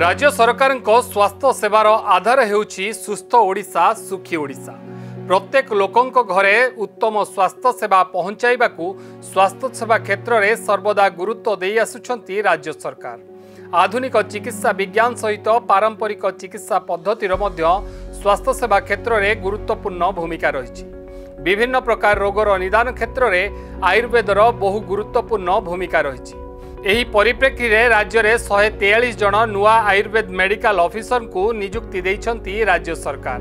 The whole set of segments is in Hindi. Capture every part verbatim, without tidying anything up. राज्य सरकार स्वास्थ्य सेवार आधार हेउछि सुस्थ ओडिशा सुखी ओडिशा। प्रत्येक लोकंक घरे उत्तम स्वास्थ्य सेवा पहुंचाइबाकू स्वास्थ्य सेवा क्षेत्र में सर्वदा गुरुत्व देइ आसुछंती राज्य सरकार। आधुनिक चिकित्सा विज्ञान सहित पारंपरिक चिकित्सा पद्धतिर मध्य स्वास्थ्य सेवा क्षेत्र में गुरुत्वपूर्ण भूमिका रही। विभिन्न प्रकार रोगर निदान क्षेत्र में आयुर्वेदर बहु गुरुत्वपूर्ण भूमिका रही। परिप्रेक्षी में राज्य में एक सौ तैंतालीस जन नूआ आयुर्वेद मेडिकल ऑफिसर को नियुक्ति देइछंती राज्य सरकार।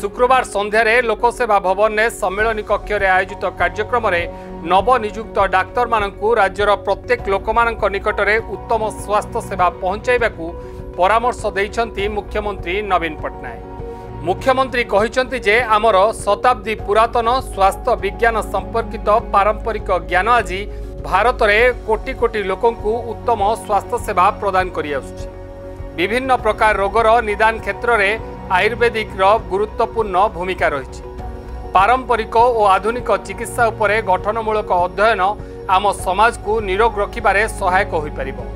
शुक्रवार संध्यारे लोकसेवा भवन ने सम्मेलन कक्ष में आयोजित कार्यक्रम में नवनियुक्त डाक्तर मानकू राज्यर प्रत्येक लोकमानक निकटरे उत्तम स्वास्थ्य सेवा पहुंचाइबाकू परामर्श देइछंती मुख्यमंत्री नवीन पट्टनायक। मुख्यमंत्री कहिछंती जे आमर शताब्दी पुरातन स्वास्थ्य विज्ञान संपर्कित पारंपरिक ज्ञान आज भारत में कोटि कोटि लोकंकू उत्तम स्वास्थ्य सेवा प्रदान करि आछुछि। विभिन्न प्रकार रोगर निदान क्षेत्र में आयुर्वेदिक गुरुत्वपूर्ण भूमिका रही। पारंपरिक और आधुनिक चिकित्सा उपरे गठनमूलक अध्ययन आम समाज को निरोग रखिबारे सहायक हो पारिबो।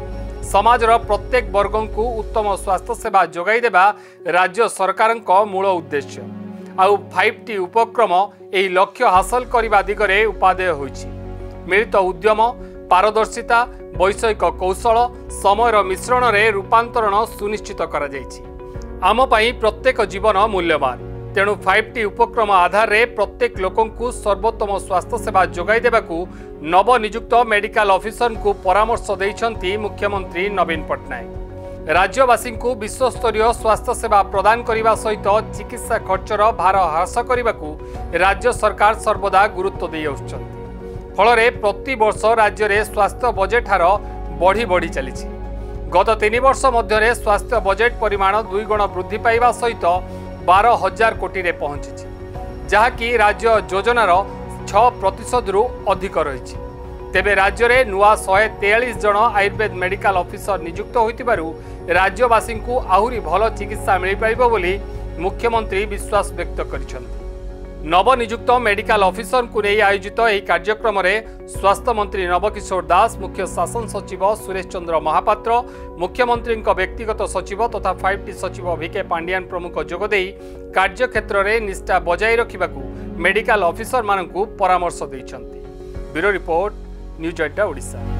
समाजर प्रत्येक वर्ग को उत्तम स्वास्थ्य सेवा जोगाई देबा राज्य सरकार का मूल उद्देश्य। आउ फाइव टी उपक्रम एही लक्ष्य हासिल करने दिगरे उपादेय होइछि। मिलित उद्यम, पारदर्शिता, वैषयिक कौशल, समयर मिश्रण रे रूपांतरण सुनिश्चित करा जाइछि। आम पाई प्रत्येक जीवन मूल्यवान, तेणु फाइव टी उपक्रम आधार में प्रत्येक लोकंकु सर्वोत्तम स्वास्थ्य सेवा जोगाई देबाकू नवनियुक्त मेडिकल ऑफिसर को परामर्श देइछंती मुख्यमंत्री नवीन पट्टनायक। राज्यवासी को विश्वस्तरीय स्वास्थ्य सेवा प्रदान करने सहित चिकित्सा खर्चर भार ह्रास करने राज्य सरकार सर्वदा गुरुत्व देइ आछंती। फलरे प्रति वर्ष राज्य में स्वास्थ्य बजेट हार बढ़ी बढ़ी चली। गत तीन वर्ष मध्य स्वास्थ्य बजेट परिमाण दुईगुण वृद्धि पाइबा सहित बार हजार कोटी रे पहुंची, जहाँकि राज्य योजनार छः प्रतिशत रु अधिक रही। तेबे राज्य में नुआ एक सौ तैंतालीस जन आयुर्वेद मेडिकल ऑफिसर नियुक्त होइतिबारु राज्यवासी को आहुरी भल चिकित्सा मिल पाइबो बोली मुख्यमंत्री विश्वास व्यक्त करिसंत। नवनियुक्त मेडिकल ऑफिसर को नहीं आयोजित एक कार्यक्रम स्वास्थ्य मंत्री नवकिशोर दास, मुख्य शासन सचिव सुरेश चंद्र महापात्र, मुख्यमंत्री व्यक्तिगत सचिव तथा फाइव टी सचिव वीके पांडियान प्रमुख जोगदे कार्यक्षेत्र में निष्ठा बजाय रखा मेडिकल ऑफिसर मानकू परामर्श देइछंती। ब्यूरो रिपोर्ट, न्यूज अड्डा ओडिशा।